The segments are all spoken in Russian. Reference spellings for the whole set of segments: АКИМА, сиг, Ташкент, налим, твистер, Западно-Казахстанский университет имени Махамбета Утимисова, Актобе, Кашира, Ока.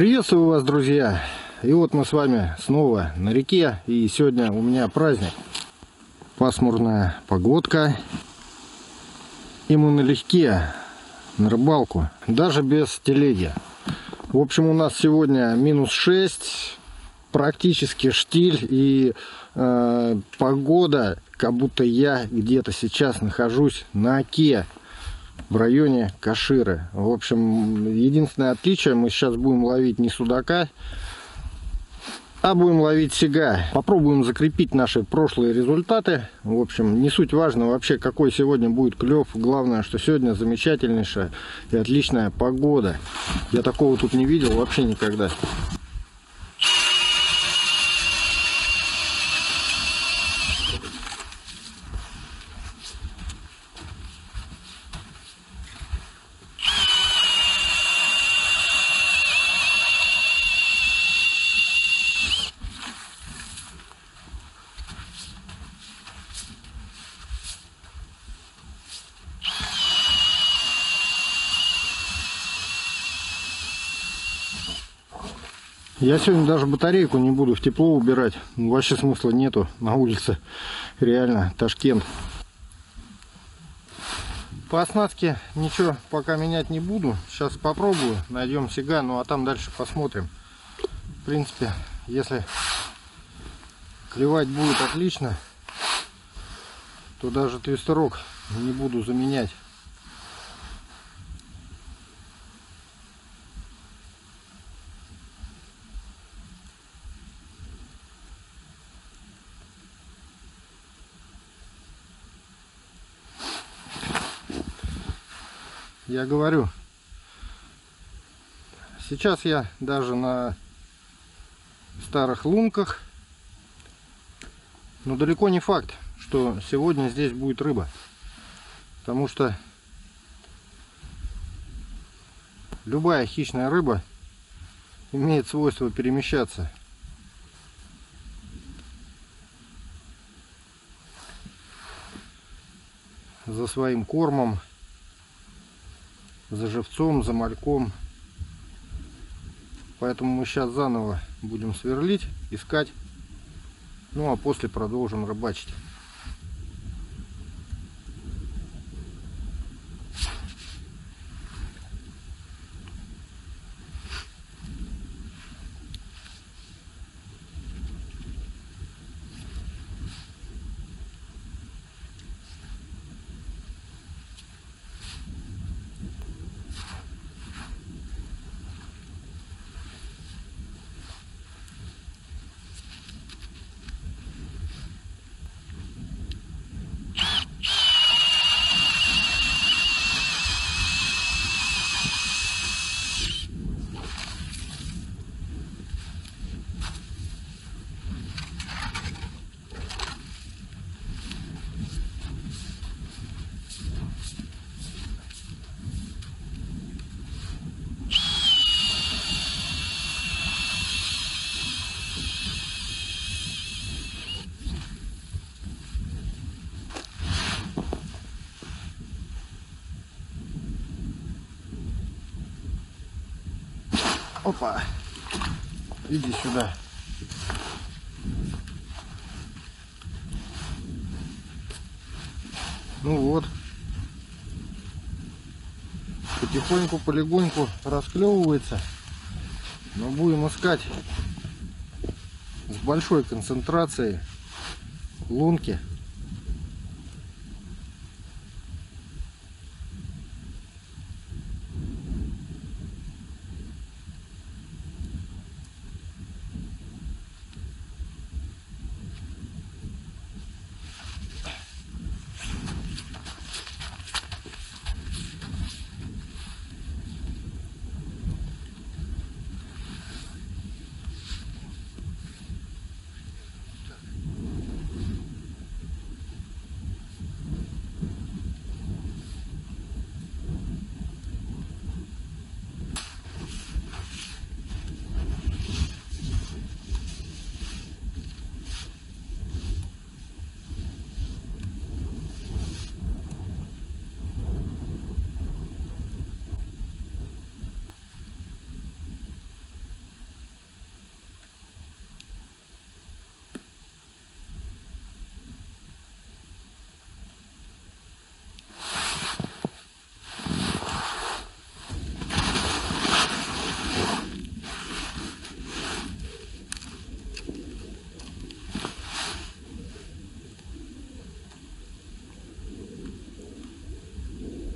Приветствую вас, друзья! И вот мы с вами снова на реке, и сегодня у меня праздник. Пасмурная погодка, и мы налегке на рыбалку, даже без телеги. В общем, у нас сегодня минус 6, практически штиль, и погода, как будто я где-то сейчас нахожусь на оке в районе Каширы. В общем, единственное отличие, мы сейчас будем ловить не судака, а будем ловить сега. Попробуем закрепить наши прошлые результаты. В общем, не суть важно вообще, какой сегодня будет клев. Главное, что сегодня замечательнейшая и отличная погода. Я такого тут не видел вообще никогда. Я сегодня даже батарейку не буду в тепло убирать. Вообще смысла нету. На улице реально Ташкент. По оснастке ничего пока менять не буду. Сейчас попробую. Найдем сега. Ну а там дальше посмотрим. В принципе, если клевать будет отлично, то даже твистерок не буду заменять. Я говорю, сейчас я даже на старых лунках, но далеко не факт, что сегодня здесь будет рыба, потому что любая хищная рыба имеет свойство перемещаться. За своим кормом, за живцом, за мальком. Поэтому мы сейчас заново будем сверлить, искать, ну а после продолжим рыбачить. Опа, иди сюда. Ну вот, потихоньку, полегоньку расклевывается, но будем искать с большой концентрацией лунки.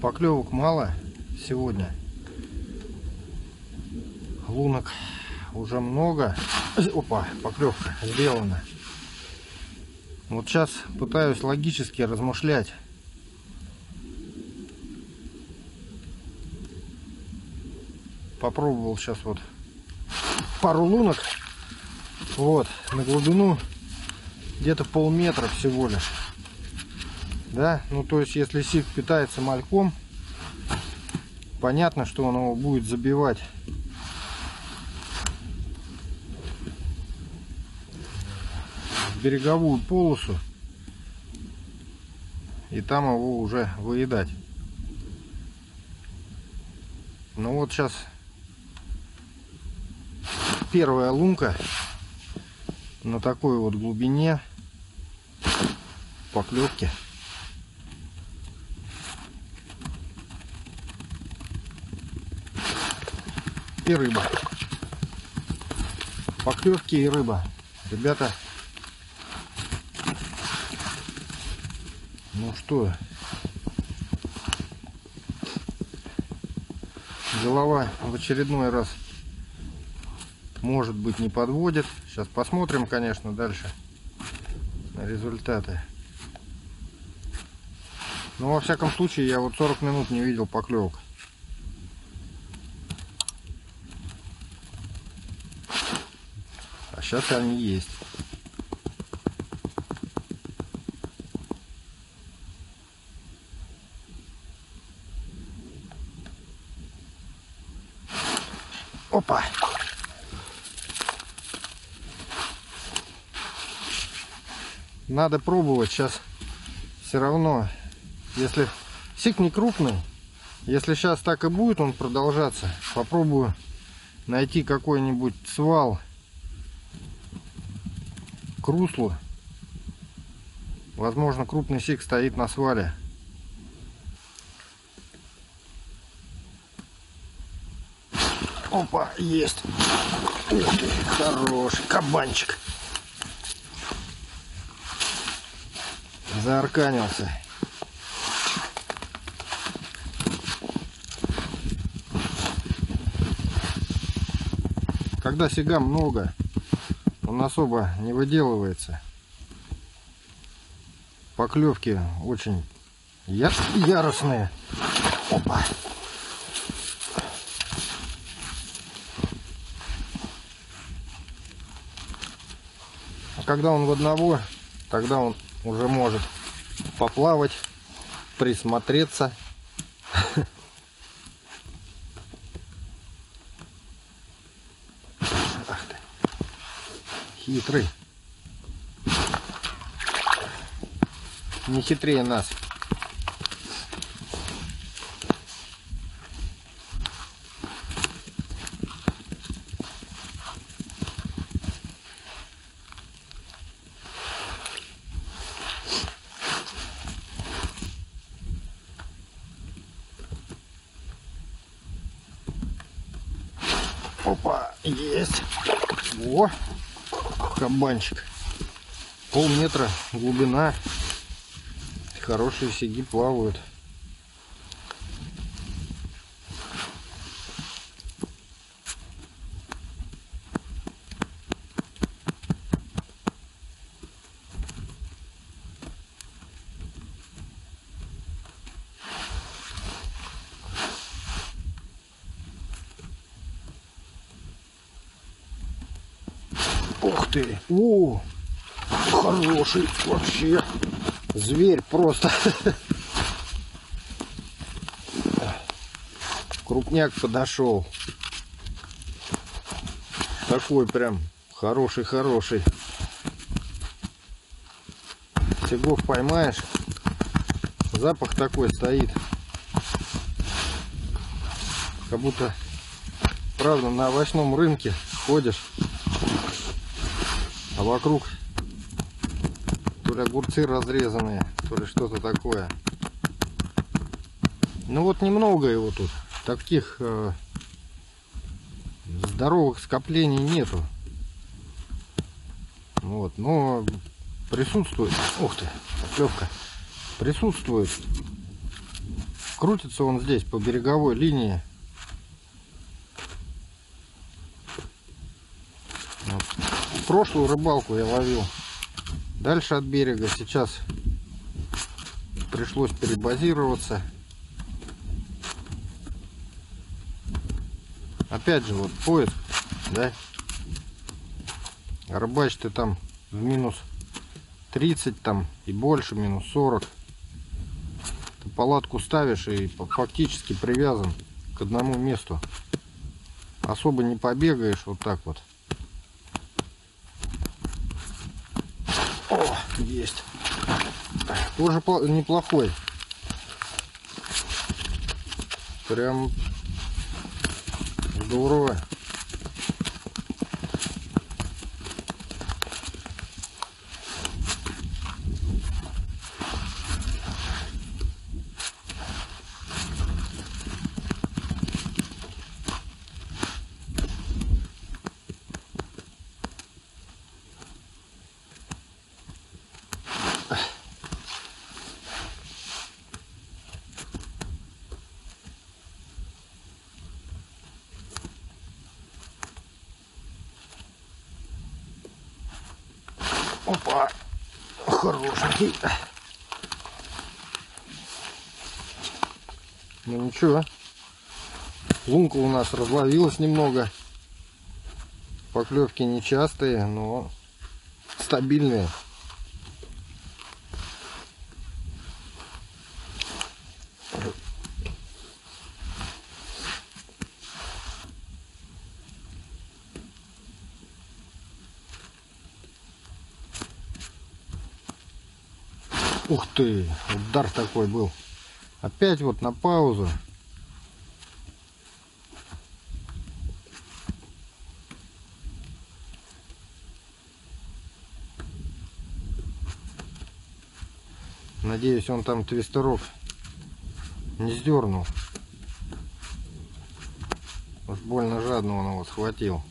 поклевок мало сегодня. Лунок уже много. Опа, поклевка сделана. Вот сейчас пытаюсь логически размышлять. Попробовал сейчас вот пару лунок. Вот, на глубину где-то полметра всего лишь. Да, ну то есть если сик питается мальком, понятно, что он его будет забивать. Береговую полосу, и там его уже выедать. Ну вот сейчас первая лунка на такой вот глубине поклевки. И рыба. Поклевки и рыба, ребята. Ну что, голова в очередной раз, может быть, не подводит. Сейчас посмотрим, конечно, дальше на результаты. Но во всяком случае, я вот 40 минут не видел поклевок. А сейчас они есть. Опа! Надо пробовать сейчас все равно. Если сик не крупный, если сейчас так и будет он продолжаться, попробую найти какой-нибудь свал к руслу. Возможно, крупный сик стоит на свале. Опа, есть. Ух ты, хороший кабанчик. Заарканился. Когда сига много, он особо не выделывается. Поклевки очень яростные. Опа. Когда он в одного, тогда он уже может поплавать, присмотреться. Ах ты, хитрый. Не хитрее нас. Опа, есть. О, кабанчик. Полметра глубина. Хорошие сиги плавают. Ух ты! О, хороший вообще! Зверь просто! Крупняк подошел. Такой прям хороший-хороший. Сигов поймаешь, запах такой стоит. Как будто, правда, на овощном рынке ходишь. А вокруг то ли огурцы разрезанные, то ли что-то такое. Ну вот немного его тут. Таких здоровых скоплений нету. Вот, но присутствует. Ух ты, поклевка. Присутствует крутится он здесь по береговой линии. Вот. Прошлую рыбалку я ловил дальше от берега, сейчас пришлось перебазироваться. Опять же, вот поиск, да? Рыбачь ты там в минус 30 там и больше, минус 40. Ты палатку ставишь и фактически привязан к одному месту. Особо не побегаешь вот так вот. О, есть. Тоже неплохой. Прям здорово. Опа, хорошенький. Ну ничего, лунка у нас разловилась немного. Поклевки нечастые, но стабильные. Ух ты, удар такой был. Опять вот на паузу. Надеюсь, он там твистеров не сдернул. Уж больно жадно он его схватил.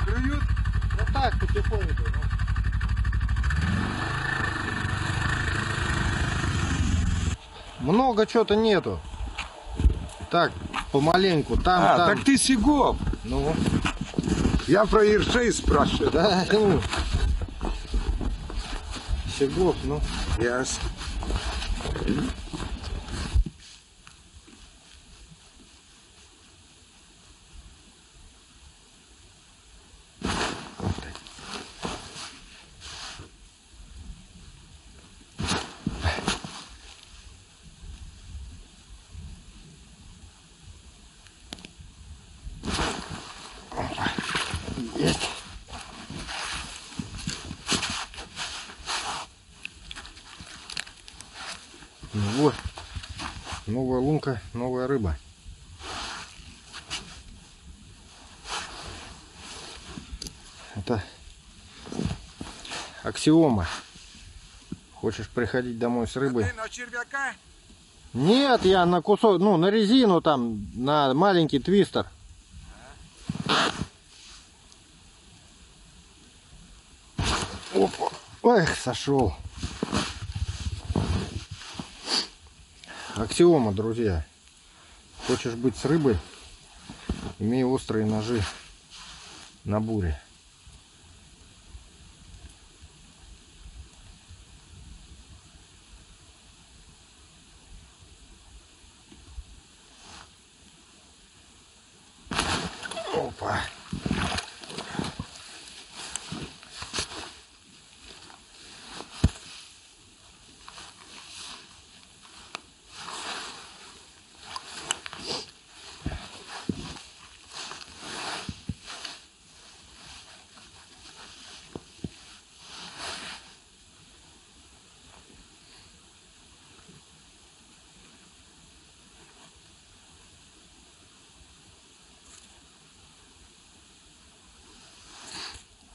Клюют? Ну так, потихоньку. Много чего-то нету. Так, помаленьку. Там, там. Так ты сегов. Ну. Я про ершей спрашиваю. Да, ну. Сегов, ну. Yes. Вот, новая лунка, новая рыба. Это аксиома. Хочешь приходить домой с рыбой? А ты на червяка? Нет, я на кусок, ну на резину там, на маленький твистер. Опа. Эх, сошел. Аксиома, друзья. Хочешь быть с рыбой, имей острые ножи на буре. Опа.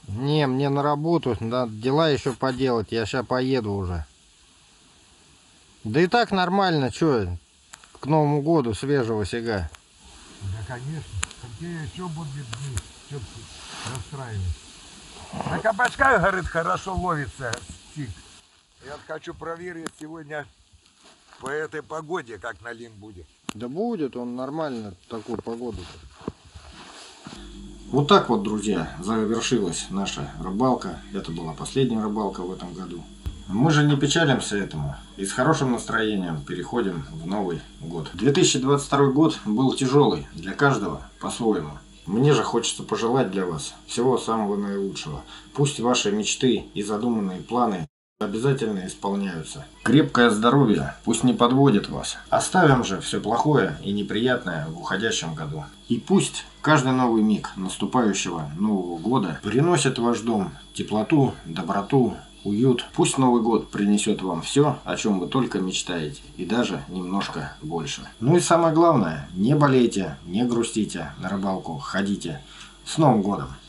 Не, мне на работу, надо дела еще поделать, я сейчас поеду уже. Да и так нормально, что, к Новому году свежего сига. Да, конечно. Какие еще будут дни? Что расстраивать? На кабачках, говорит, хорошо ловится стик. Я хочу проверить сегодня по этой погоде, как налим будет. Да будет он нормально такую погоду. Вот так вот, друзья, завершилась наша рыбалка. Это была последняя рыбалка в этом году. Мы же не печалимся этому и с хорошим настроением переходим в новый год. 2022 год был тяжелый для каждого по-своему. Мне же хочется пожелать для вас всего самого наилучшего. Пусть ваши мечты и задуманные планы обязательно исполняются. Крепкое здоровье пусть не подводит вас. Оставим же все плохое и неприятное в уходящем году. И пусть каждый новый миг наступающего нового года приносит в ваш дом теплоту, доброту, уют. Пусть Новый год принесет вам все, о чем вы только мечтаете, и даже немножко больше. Ну и самое главное, не болейте, не грустите, на рыбалку ходите. С Новым годом!